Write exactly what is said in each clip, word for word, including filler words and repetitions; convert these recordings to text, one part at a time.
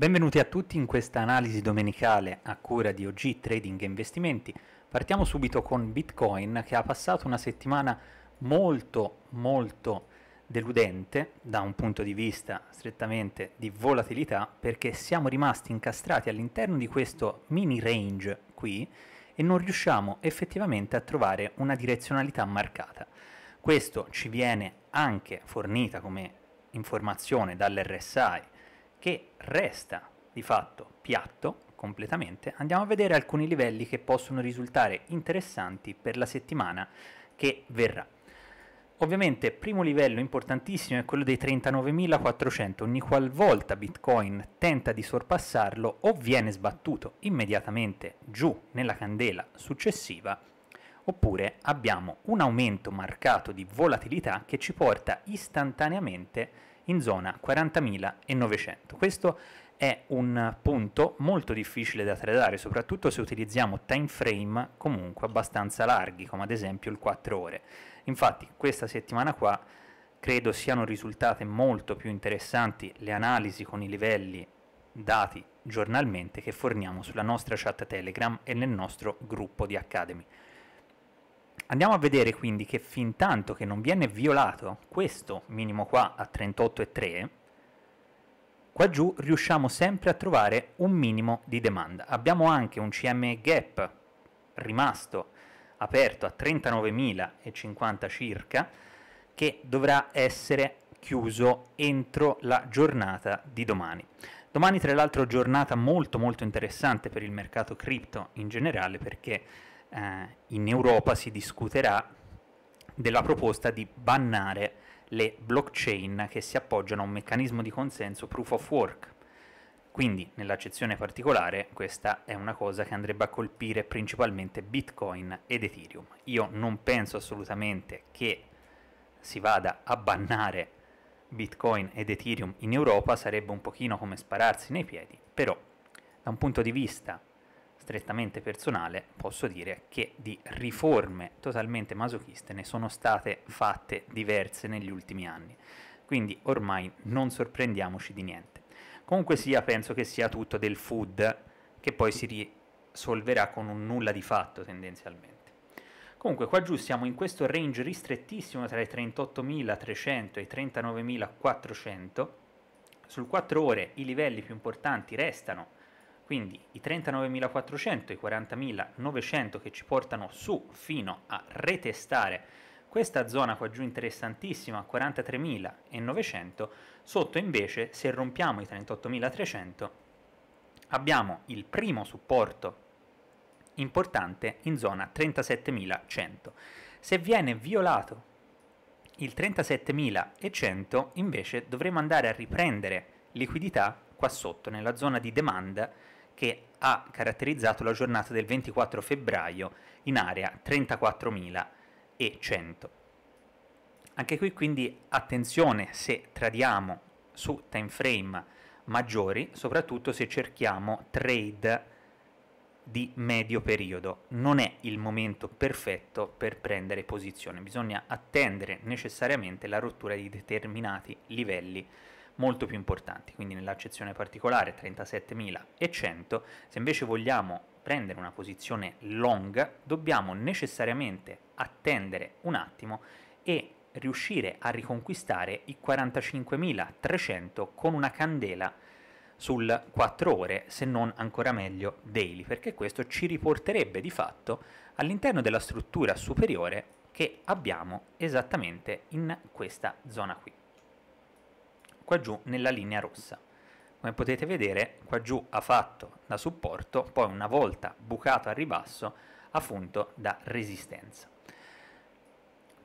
Benvenuti a tutti in questa analisi domenicale a cura di O G Trading e Investimenti. Partiamo subito con Bitcoin, che ha passato una settimana molto molto deludente da un punto di vista strettamente di volatilità, perché siamo rimasti incastrati all'interno di questo mini range qui e non riusciamo effettivamente a trovare una direzionalità marcata. Questo ci viene anche fornita come informazione dall'R S I, che resta di fatto piatto completamente. Andiamo a vedere alcuni livelli che possono risultare interessanti per la settimana che verrà. Ovviamente primo livello importantissimo è quello dei trentanovemilaquattrocento, ogni qualvolta Bitcoin tenta di sorpassarlo o viene sbattuto immediatamente giù nella candela successiva, oppure abbiamo un aumento marcato di volatilità che ci porta istantaneamente in zona quarantamilanovecento. Questo è un punto molto difficile da tradare, soprattutto se utilizziamo time frame comunque abbastanza larghi, come ad esempio il quattro ore. Infatti questa settimana qua credo siano risultate molto più interessanti le analisi con i livelli dati giornalmente che forniamo sulla nostra chat Telegram e nel nostro gruppo di Academy. Andiamo a vedere quindi che fin tanto che non viene violato questo minimo qua a trentotto virgola tre, qua giù riusciamo sempre a trovare un minimo di domanda. Abbiamo anche un C M E Gap rimasto aperto a trentanovemilacinquanta circa, che dovrà essere chiuso entro la giornata di domani. Domani tra l'altro giornata molto molto interessante per il mercato cripto in generale, perché Uh, in Europa si discuterà della proposta di bannare le blockchain che si appoggiano a un meccanismo di consenso proof of work. Quindi nell'accezione particolare questa è una cosa che andrebbe a colpire principalmente Bitcoin ed Ethereum. Io non penso assolutamente che si vada a bannare Bitcoin ed Ethereum in Europa, sarebbe un pochino come spararsi nei piedi, però da un punto di vista strettamente personale posso dire che di riforme totalmente masochiste ne sono state fatte diverse negli ultimi anni, quindi ormai non sorprendiamoci di niente. Comunque sia, penso che sia tutto del food che poi si risolverà con un nulla di fatto tendenzialmente. Comunque qua giù siamo in questo range ristrettissimo tra i trentottomila trecento e i trentanovemilaquattrocento. Sul quattro ore i livelli più importanti restano quindi i trentanovemilaquattrocento e i quarantamilanovecento, che ci portano su fino a retestare questa zona qua giù interessantissima, quarantatremilanovecento. Sotto invece, se rompiamo i trentottomila trecento, abbiamo il primo supporto importante in zona trentasettemilacento. Se viene violato il trentasettemilacento, invece dovremo andare a riprendere liquidità qua sotto, nella zona di domanda che ha caratterizzato la giornata del ventiquattro febbraio in area trentaquattromilacento. Anche qui quindi attenzione se tradiamo su time frame maggiori, soprattutto se cerchiamo trade di medio periodo. Non è il momento perfetto per prendere posizione, bisogna attendere necessariamente la rottura di determinati livelli molto più importanti, quindi nell'accezione particolare trentasettemilacento. Se invece vogliamo prendere una posizione long, dobbiamo necessariamente attendere un attimo e riuscire a riconquistare i quarantacinquemilatrecento con una candela sul quattro ore, se non ancora meglio daily, perché questo ci riporterebbe di fatto all'interno della struttura superiore che abbiamo esattamente in questa zona qui, qua giù nella linea rossa. Come potete vedere qua giù ha fatto da supporto, poi una volta bucato al ribasso ha funto da resistenza.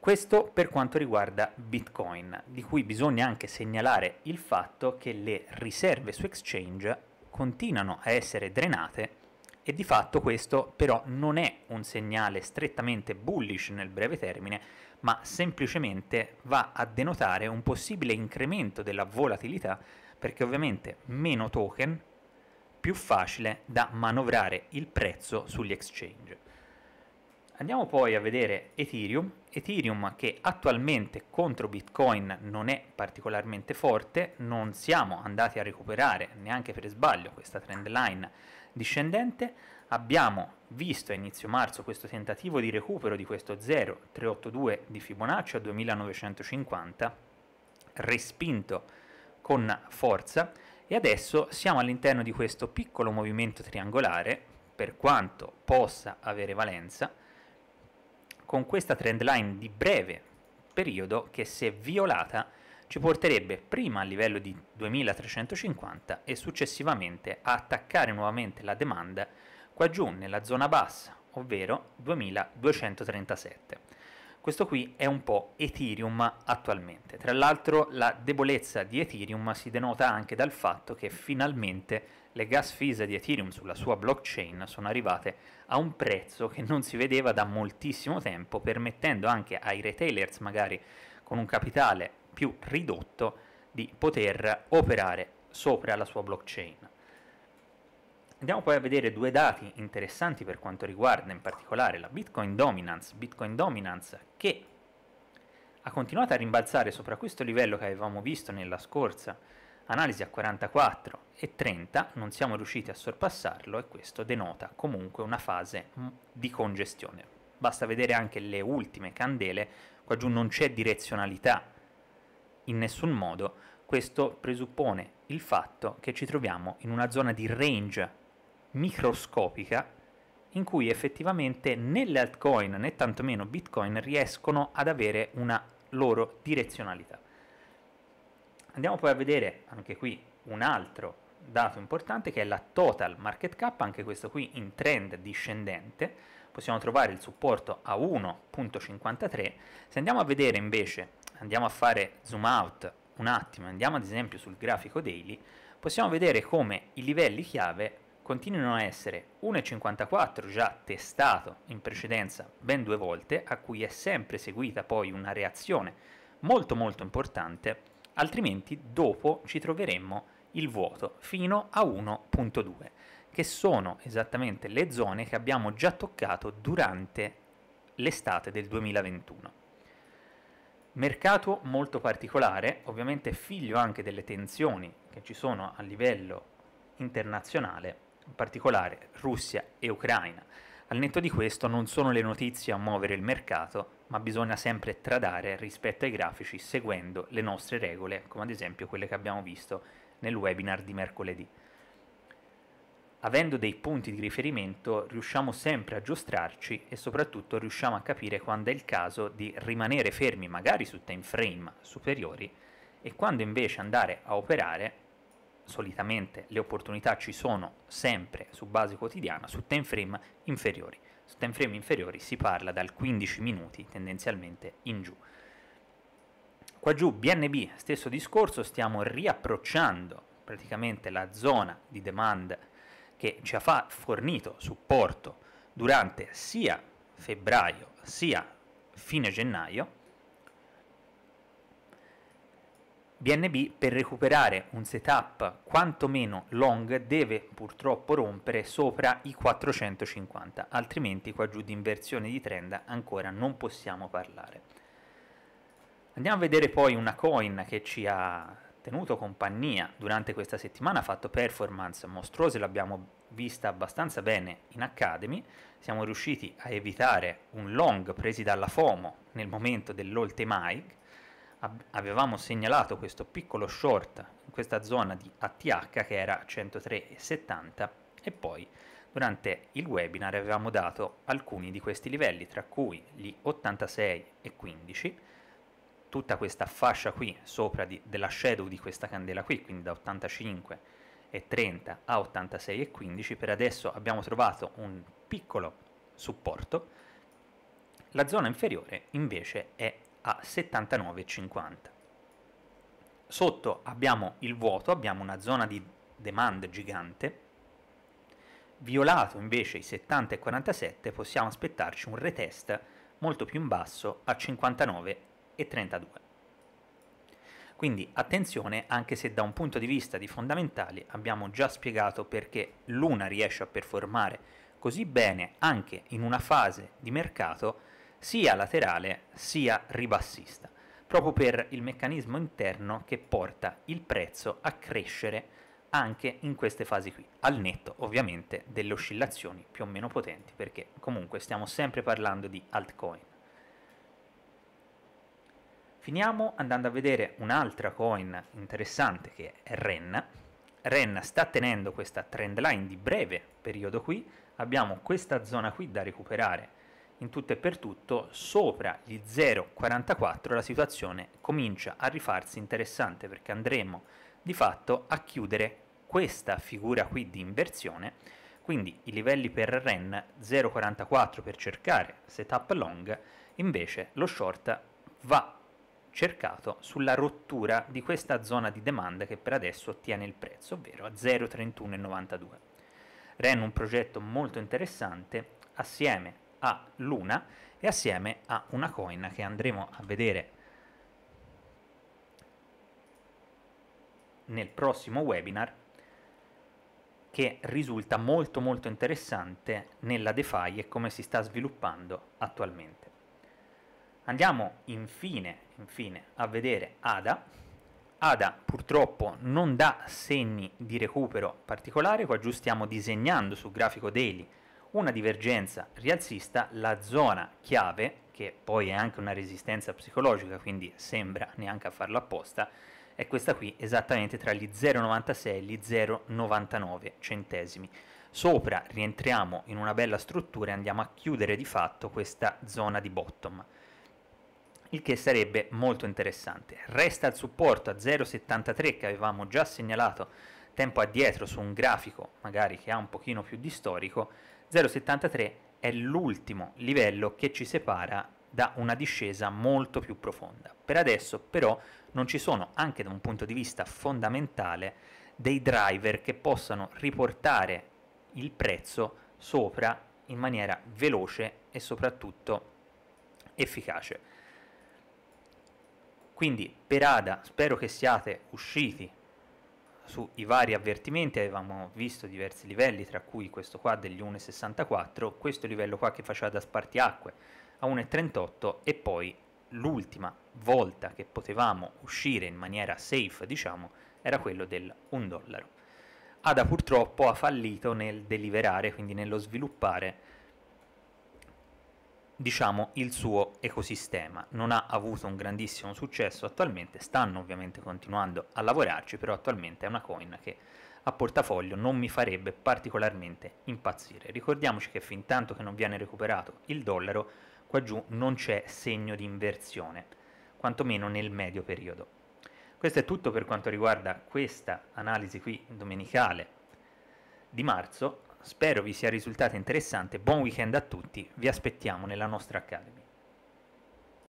Questo per quanto riguarda Bitcoin, di cui bisogna anche segnalare il fatto che le riserve su exchange continuano a essere drenate, e di fatto questo però non è un segnale strettamente bullish nel breve termine, ma semplicemente va a denotare un possibile incremento della volatilità, perché ovviamente meno token, più facile da manovrare il prezzo sugli exchange. Andiamo poi a vedere Ethereum, Ethereum che attualmente contro Bitcoin non è particolarmente forte, non siamo andati a recuperare neanche per sbaglio questa trend line discendente, abbiamo visto a inizio marzo questo tentativo di recupero di questo zero virgola trecentottantadue di Fibonacci a duemilanovecentocinquanta, respinto con forza, e adesso siamo all'interno di questo piccolo movimento triangolare, per quanto possa avere valenza, con questa trend line di breve periodo che se violata ci porterebbe prima a livello di duemilatrecentocinquanta e successivamente a attaccare nuovamente la demanda qua giù nella zona bassa, ovvero duemiladuecentotrentasette. Questo qui è un po' Ethereum attualmente. Tra l'altro la debolezza di Ethereum si denota anche dal fatto che finalmente le gas fees di Ethereum sulla sua blockchain sono arrivate a un prezzo che non si vedeva da moltissimo tempo, permettendo anche ai retailers magari con un capitale più ridotto di poter operare sopra la sua blockchain. Andiamo poi a vedere due dati interessanti per quanto riguarda in particolare la Bitcoin Dominance, Bitcoin Dominance che ha continuato a rimbalzare sopra questo livello che avevamo visto nella scorsa analisi a quarantaquattro e trenta, non siamo riusciti a sorpassarlo e questo denota comunque una fase di congestione. Basta vedere anche le ultime candele, qua giù non c'è direzionalità in nessun modo, questo presuppone il fatto che ci troviamo in una zona di range microscopica in cui effettivamente né le altcoin né tantomeno Bitcoin riescono ad avere una loro direzionalità. Andiamo poi a vedere anche qui un altro dato importante che è la total market cap, anche questo qui in trend discendente, possiamo trovare il supporto a uno virgola cinquantatré. Se andiamo a vedere invece, andiamo a fare zoom out un attimo, andiamo ad esempio sul grafico daily, possiamo vedere come i livelli chiave continuano a essere uno virgola cinquantaquattro già testato in precedenza ben due volte, a cui è sempre seguita poi una reazione molto molto importante, altrimenti dopo ci troveremmo il vuoto fino a uno virgola due, che sono esattamente le zone che abbiamo già toccato durante l'estate del duemilaventuno. Mercato molto particolare, ovviamente figlio anche delle tensioni che ci sono a livello internazionale, in particolare Russia e Ucraina. Al netto di questo non sono le notizie a muovere il mercato, ma bisogna sempre tradare rispetto ai grafici seguendo le nostre regole, come ad esempio quelle che abbiamo visto nel webinar di mercoledì. Avendo dei punti di riferimento riusciamo sempre a aggiustarci e soprattutto riusciamo a capire quando è il caso di rimanere fermi magari su time frame superiori e quando invece andare a operare. Solitamente le opportunità ci sono sempre su base quotidiana su time frame inferiori, su time frame inferiori si parla dal quindici minuti tendenzialmente in giù. Qua giù B N B stesso discorso, stiamo riapprocciando praticamente la zona di demand che ci ha fornito supporto durante sia febbraio sia fine gennaio. B N B per recuperare un setup quantomeno long deve purtroppo rompere sopra i quattrocentocinquanta, altrimenti qua giù di inversione di trend ancora non possiamo parlare. Andiamo a vedere poi una coin che ci ha tenuto compagnia durante questa settimana, ha fatto performance mostruose, l'abbiamo vista abbastanza bene in Academy, siamo riusciti a evitare un long presi dalla FOMO nel momento dell'all time high. Avevamo segnalato questo piccolo short in questa zona di A T H che era centotre virgola settanta e poi durante il webinar avevamo dato alcuni di questi livelli, tra cui gli ottantasei e quindici, tutta questa fascia qui sopra di, della shadow di questa candela qui, quindi da ottantacinque e trenta a ottantasei e quindici. Per adesso abbiamo trovato un piccolo supporto, la zona inferiore invece è a settantanove e cinquanta. Sotto abbiamo il vuoto, abbiamo una zona di demand gigante, violato invece i settanta e quarantasette possiamo aspettarci un retest molto più in basso a cinquantanove e trentadue. Quindi attenzione, anche se da un punto di vista di fondamentali abbiamo già spiegato perché Luna riesce a performare così bene anche in una fase di mercato sia laterale sia ribassista, proprio per il meccanismo interno che porta il prezzo a crescere anche in queste fasi qui, al netto ovviamente delle oscillazioni più o meno potenti, perché comunque stiamo sempre parlando di altcoin. Finiamo andando a vedere un'altra coin interessante che è Ren. Ren sta tenendo questa trend line di breve periodo qui, abbiamo questa zona qui da recuperare in tutto e per tutto, sopra gli zero virgola quarantaquattro la situazione comincia a rifarsi interessante, perché andremo di fatto a chiudere questa figura qui di inversione, quindi i livelli per Ren zero virgola quarantaquattro per cercare setup long, invece lo short va cercato sulla rottura di questa zona di domanda che per adesso ottiene il prezzo, ovvero a zero virgola trentuno novantadue. Ren un progetto molto interessante assieme a Luna e assieme a una coin che andremo a vedere nel prossimo webinar, che risulta molto molto interessante nella DeFi e come si sta sviluppando attualmente. Andiamo infine, infine a vedere Ada. Ada purtroppo non dà segni di recupero particolare, qua giù stiamo disegnando sul grafico daily una divergenza rialzista, la zona chiave, che poi è anche una resistenza psicologica, quindi sembra neanche a farlo apposta, è questa qui esattamente tra gli zero virgola novantasei e gli zero virgola novantanove centesimi. Sopra rientriamo in una bella struttura e andiamo a chiudere di fatto questa zona di bottom, il che sarebbe molto interessante. Resta il supporto a zero virgola settantatré che avevamo già segnalato tempo addietro su un grafico magari che ha un pochino più di storico. Zero virgola settantatré è l'ultimo livello che ci separa da una discesa molto più profonda. Per adesso però non ci sono, anche da un punto di vista fondamentale, dei driver che possano riportare il prezzo sopra in maniera veloce e soprattutto efficace. Quindi per Ada spero che siate usciti sui vari avvertimenti, avevamo visto diversi livelli, tra cui questo qua degli uno virgola sessantaquattro, questo livello qua che faceva da spartiacque a uno virgola trentotto e poi l'ultima volta che potevamo uscire in maniera safe, diciamo, era quello del un dollaro. Ada purtroppo ha fallito nel deliverare, quindi nello sviluppare, diciamo, il suo ecosistema, non ha avuto un grandissimo successo attualmente, stanno ovviamente continuando a lavorarci, però attualmente è una coin che a portafoglio non mi farebbe particolarmente impazzire. Ricordiamoci che fin tanto che non viene recuperato il dollaro, qua giù non c'è segno di inversione, quantomeno nel medio periodo. Questo è tutto per quanto riguarda questa analisi qui domenicale di marzo. Spero vi sia risultato interessante, buon weekend a tutti, vi aspettiamo nella nostra Academy.